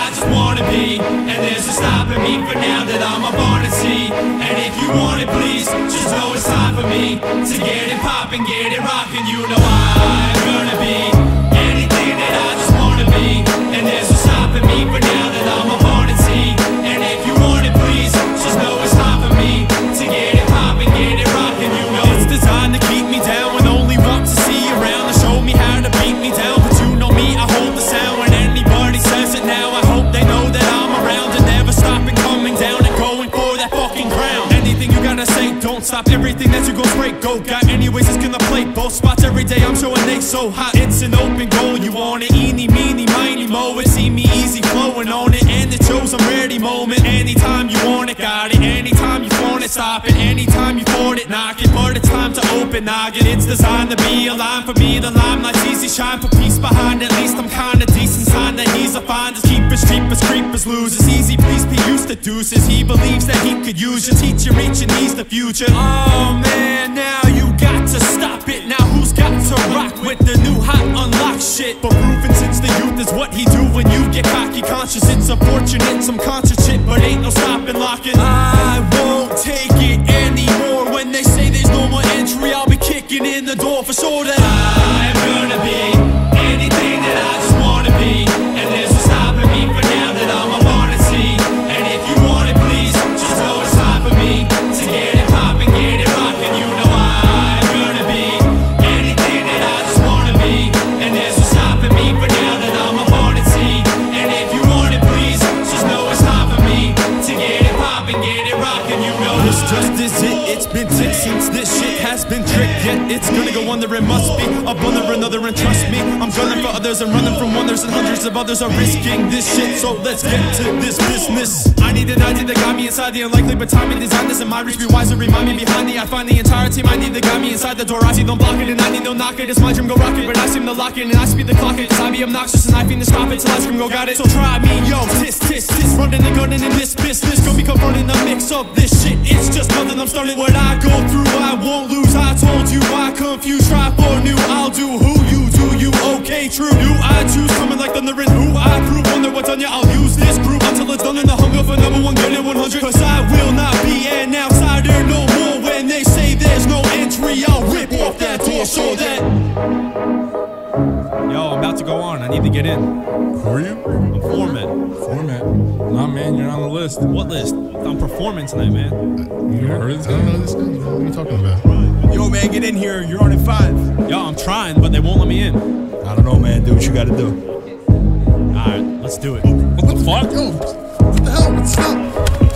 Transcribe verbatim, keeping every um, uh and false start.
I just wanna be, and there's no stopping me. But now that I'm up on the sea, and if you want it, please, just know it's time for me to get it poppin', get it rockin'. You know I'm gonna be anything that I just wanna be, and there's no stopping me. But now that I'm up on the sea, and if you want it, please, just know it's time for me to get it poppin', get it rockin'. You know it's designed to keep me down with only want to see around, to show me how to beat me down. But you know me, I hold the sound. Don't stop everything that you go break. Go got anyways, it's gonna play both spots every day. I'm showing they so hot, it's an open goal. You want it, eeny, meeny, miny, mo. It see me easy flowing on it, and it shows I'm ready moment. Anytime you want it, got it. Anytime you want it, stop it. Anytime you want it, knock it. But it's time to open noggin. It's designed to be a line for me. The limelight's easy shine for peace behind. At least I'm kinda decent. Sign that he's a find. Just keepers, creepers, creepers, losers. Easy, please, be used to deuces. He believes that he could use your teacher, reaching needs the future. Oh man, now you got to stop it. Now who's got to rock with the new hot unlock shit? But proven since the youth is what he do when you get cocky conscious. It's unfortunate, some conscious shit, but ain't no stopping locking. I won't take it anymore. When they say there's no more entry, I'll be kicking in the door for sure. That I'm gonna be anything that I just wanna be, and there's no stopping me. For now that I'm a wanna see, and if you want it, please, just know it's time for me to get it. Since this shit has been tricked, yet it's gonna go under and must be up under another. And trust me, I'm gunning for others and running from wonders, and hundreds of others are risking this shit. So let's get to this business. I need an idea that got me inside the unlikely, but time and design this in my reach be wiser. Remind me behind me, I find the entire team I need that got me inside the door. I see them block it, and I need no knock it. It's my dream, go rock it, but I seem to lock it, and I speed the clock it. Cause I be obnoxious and I fiend to stop it till I scream go got it. So try me, yo, tis, tis, tis, running and gunning in this business. Gonna be confronting the mix of this shit. It's just nothing I'm starting. What I go through, I won't lose. I told you I confuse, try for new. I'll do who you do, you okay, true. You I choose, coming like thunder and who I prove. Wonder what's on ya, I'll use this group until it's done. And the hunger for number one, getting one hundred. Cause I will not be an outsider no more. When they say there's no entry, I'll rip off that door. So that yo, I'm about to go on, I need to get in. Who are you? I'm Format. Format? Nah man, you're on the list. What list? I'm performing tonight, man. Uh, you heard this guy? I don't know this guy. What are you talking about? Yo man, get in here, you're on at five. Yo, I'm trying, but they won't let me in. I don't know man, do what you gotta do. Alright, let's do it. What the fuck? Yo, what the hell? What's up?